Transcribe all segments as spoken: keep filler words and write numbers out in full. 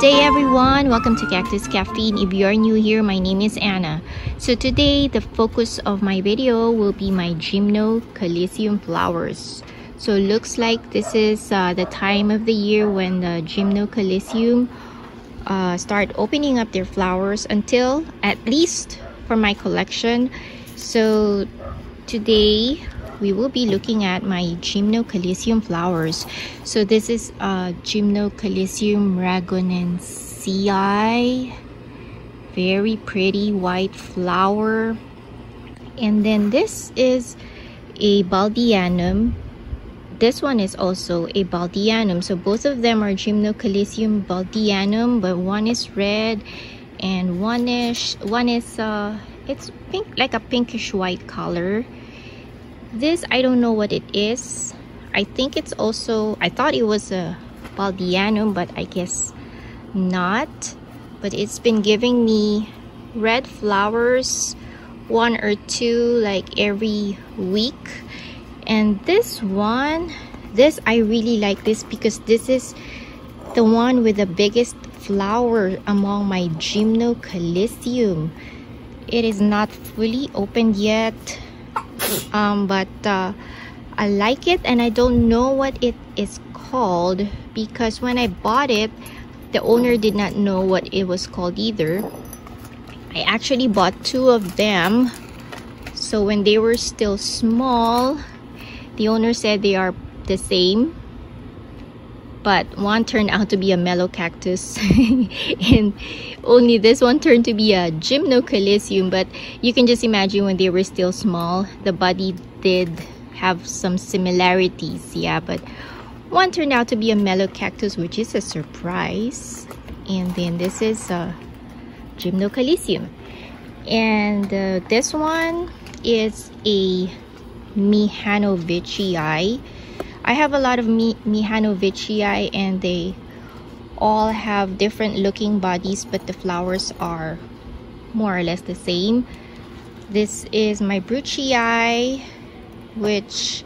Good day everyone, welcome to Cactus Caffeine. If you are new here, my name is Anna. So today the focus of my video will be my Gymnocalycium flowers. So looks like this is uh, the time of the year when the Gymnocalycium uh, start opening up their flowers, until at least for my collection. So today we will be looking at my Gymnocalycium flowers. So this is uh, Gymnocalycium ragonensis, very pretty white flower. And then this is a baldianum. This one is also a baldianum. So both of them are Gymnocalycium baldianum, but one is red and one is one is uh, it's pink, like a pinkish white color. This, I don't know what it is. I think it's also, I thought it was a baldianum, but I guess not. But it's been giving me red flowers, one or two, like every week. And this one, this I really like this because this is the one with the biggest flower among my Gymnocalycium. It is not fully opened yet. Um, but uh, I like it, and I don't know what it is called because when I bought it, the owner did not know what it was called either. I actually bought two of them. So when they were still small, the owner said they are the same, but one turned out to be a melocactus and only this one turned to be a Gymnocalycium. But you can just imagine, when they were still small, the body did have some similarities, yeah, but one turned out to be a melocactus, which is a surprise. And then this is a Gymnocalycium, and uh, this one is a mihanovicii. I have a lot of mihanovicii, and they all have different looking bodies, but the flowers are more or less the same. This is my Bruchii, which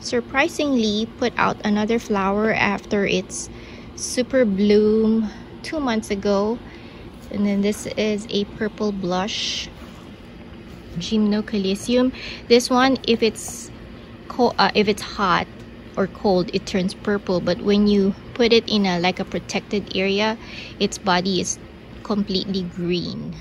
surprisingly put out another flower after its super bloom two months ago. And then this is a purple blush Gymnocalycium. This one, if it's co uh, if it's hot or cold, it turns purple, but when you put it in a like a protected area, its body is completely green.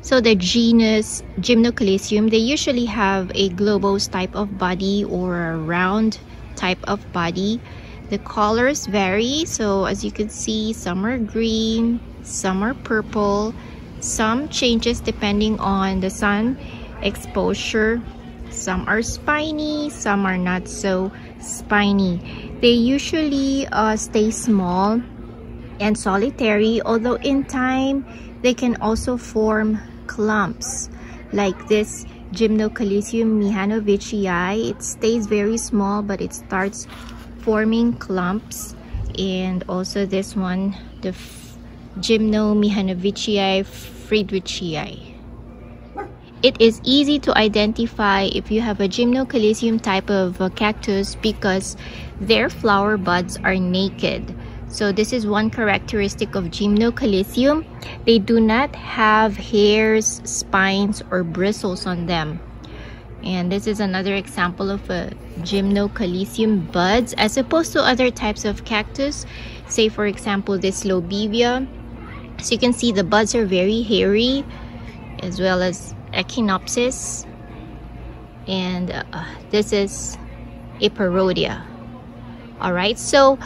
So the genus Gymnocalycium, they usually have a globose type of body or a round type of body. The colors vary, so as you can see, some are green, some are purple, some changes depending on the sun exposure. Some are spiny, some are not so spiny. They usually uh, stay small and solitary, although in time they can also form clumps like this Gymnocalycium mihanovicii. It stays very small, but it starts forming clumps. And also this one, the Gymnomihanovicii friedrichii. It is easy to identify if you have a Gymnocalycium type of uh, cactus because their flower buds are naked. So this is one characteristic of Gymnocalycium. They do not have hairs, spines, or bristles on them. And this is another example of a Gymnocalycium buds, as opposed to other types of cactus. Say for example this lobivia. As you can see, the buds are very hairy, as well as Echinopsis, and uh, this is a parodia. All right, so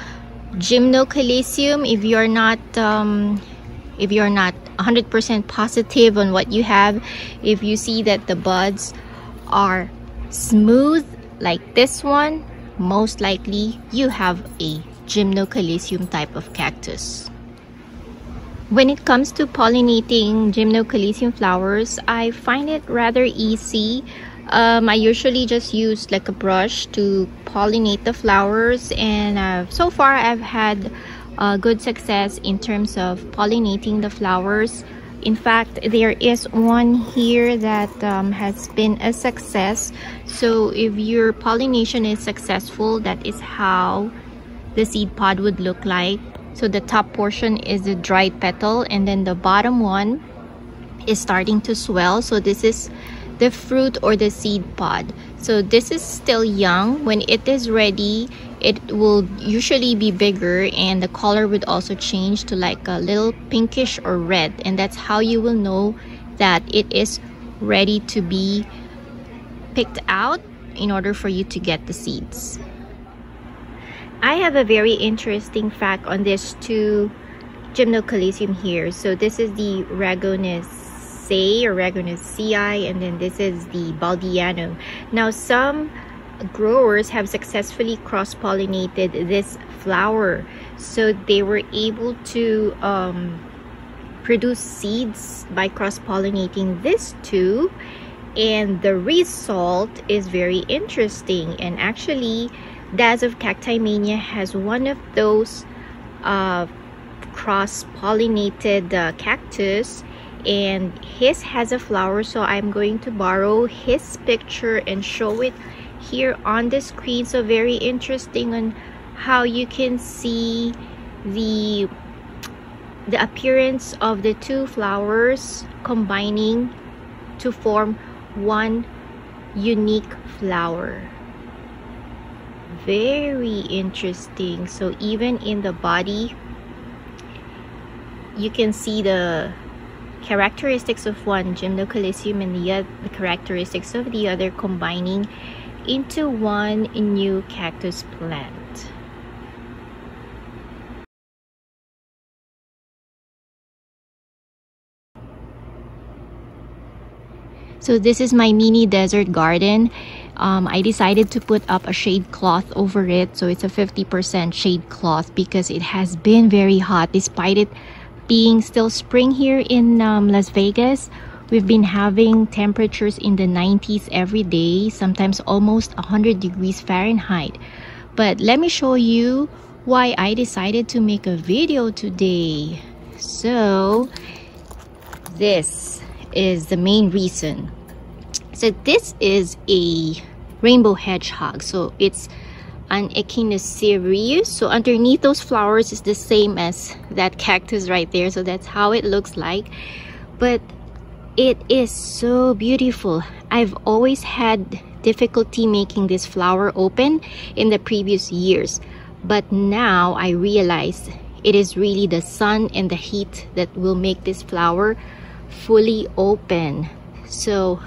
Gymnocalycium, if you're not um, if you're not one hundred percent positive on what you have, if you see that the buds are smooth like this one, most likely you have a Gymnocalycium type of cactus. When it comes to pollinating Gymnocalycium flowers, I find it rather easy. Um, I usually just use like a brush to pollinate the flowers, and uh, so far I've had uh, good success in terms of pollinating the flowers. In fact, there is one here that um, has been a success. So if your pollination is successful, that is how the seed pod would look like. So the top portion is the dried petal, and then the bottom one is starting to swell. So this is the fruit or the seed pod. So this is still young. When it is ready, it will usually be bigger, and the color would also change to like a little pinkish or red, and that's how you will know that it is ready to be picked out in order for you to get the seeds. I have a very interesting fact on this two Gymnocalycium here. So this is the Ragonensis or Ragonensis, and then this is the Baldianum. Now some growers have successfully cross-pollinated this flower, so they were able to um, produce seeds by cross-pollinating these two, and the result is very interesting. And actually Daz of Cactimania has one of those uh, cross-pollinated uh, cactus, and his has a flower, so I'm going to borrow his picture and show it here on the screen. So very interesting on how you can see the the appearance of the two flowers combining to form one unique flower. Very interesting. So even in the body you can see the characteristics of one Gymnocalycium and the, the characteristics of the other combining into one new cactus plant. So this is my mini desert garden. Um, I decided to put up a shade cloth over it. So it's a fifty percent shade cloth because it has been very hot. Despite it being still spring here in um, Las Vegas, we've been having temperatures in the nineties every day, sometimes almost one hundred degrees Fahrenheit. But let me show you why I decided to make a video today. So this is the main reason. So this is a rainbow hedgehog, so it's an Echinocereus. So underneath those flowers is the same as that cactus right there, so that's how it looks like. But it is so beautiful. I've always had difficulty making this flower open in the previous years, but now I realized it is really the sun and the heat that will make this flower fully open. So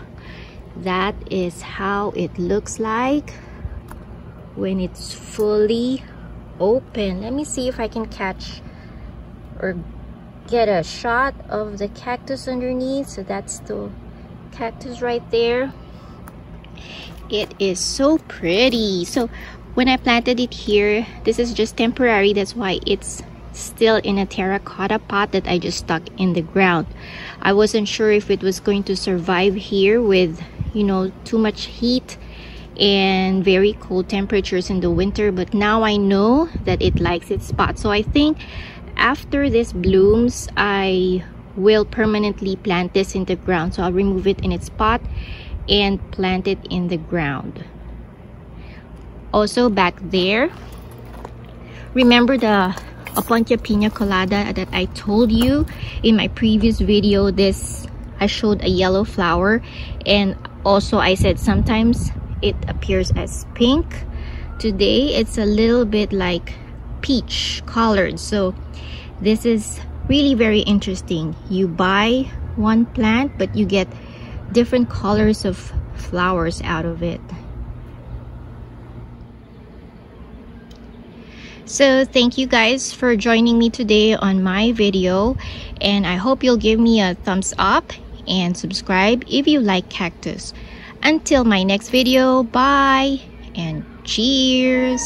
that is how it looks like when it's fully open. Let me see if I can catch or get a shot of the cactus underneath. So that's the cactus right there. It is so pretty. So when I planted it here, this is just temporary, that's why it's still in a terracotta pot that I just stuck in the ground. I wasn't sure if it was going to survive here with, you know, too much heat and very cold temperatures in the winter, but now I know that it likes its spot. So I think after this blooms, I will permanently plant this in the ground. So I'll remove it in its pot and plant it in the ground. Also back there, remember the Opuntia Pina Colada that I told you in my previous video? This, I showed a yellow flower, and also I said sometimes it appears as pink. Today it's a little bit like peach colored. So this is really very interesting. You buy one plant but you get different colors of flowers out of it. So thank you guys for joining me today on my video, and I hope you'll give me a thumbs up and subscribe if you like cactus. Until my next video, bye and cheers!